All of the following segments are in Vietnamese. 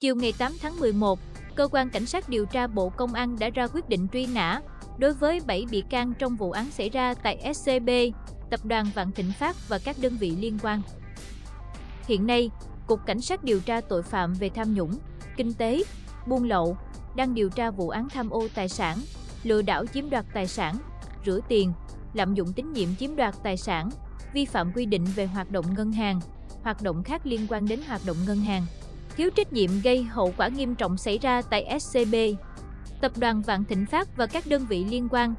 Chiều ngày 8 tháng 11, Cơ quan Cảnh sát điều tra Bộ Công an đã ra quyết định truy nã đối với 7 bị can trong vụ án xảy ra tại SCB, Tập đoàn Vạn Thịnh Phát và các đơn vị liên quan. Hiện nay, Cục Cảnh sát điều tra tội phạm về tham nhũng, kinh tế, buôn lậu đang điều tra vụ án tham ô tài sản, lừa đảo chiếm đoạt tài sản, rửa tiền, lạm dụng tín nhiệm chiếm đoạt tài sản, vi phạm quy định về hoạt động ngân hàng, hoạt động khác liên quan đến hoạt động ngân hàng, thiếu trách nhiệm gây hậu quả nghiêm trọng xảy ra tại SCB, Tập đoàn Vạn Thịnh Phát và các đơn vị liên quan.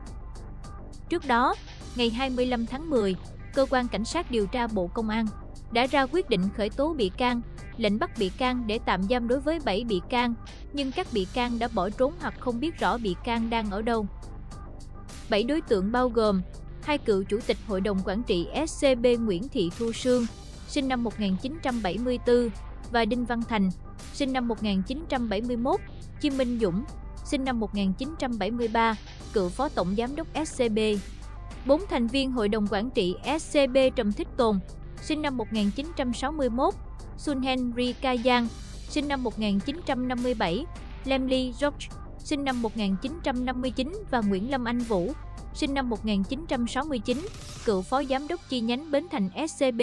Trước đó, ngày 25 tháng 10, Cơ quan Cảnh sát điều tra Bộ Công an đã ra quyết định khởi tố bị can, lệnh bắt bị can để tạm giam đối với 7 bị can, nhưng các bị can đã bỏ trốn hoặc không biết rõ bị can đang ở đâu. 7 đối tượng bao gồm hai cựu Chủ tịch Hội đồng Quản trị SCB Nguyễn Thị Thu Sương, sinh năm 1974, và Đinh Văn Thành, sinh năm 1971, Chiêm Minh Dũng, sinh năm 1973, cựu Phó Tổng Giám đốc SCB. 4 thành viên Hội đồng Quản trị SCB Trầm Thích Tồn, sinh năm 1961, Sun Henry Kajang, sinh năm 1957, Lemly George, sinh năm 1959 và Nguyễn Lâm Anh Vũ, sinh năm 1969, cựu Phó Giám đốc chi nhánh Bến Thành SCB.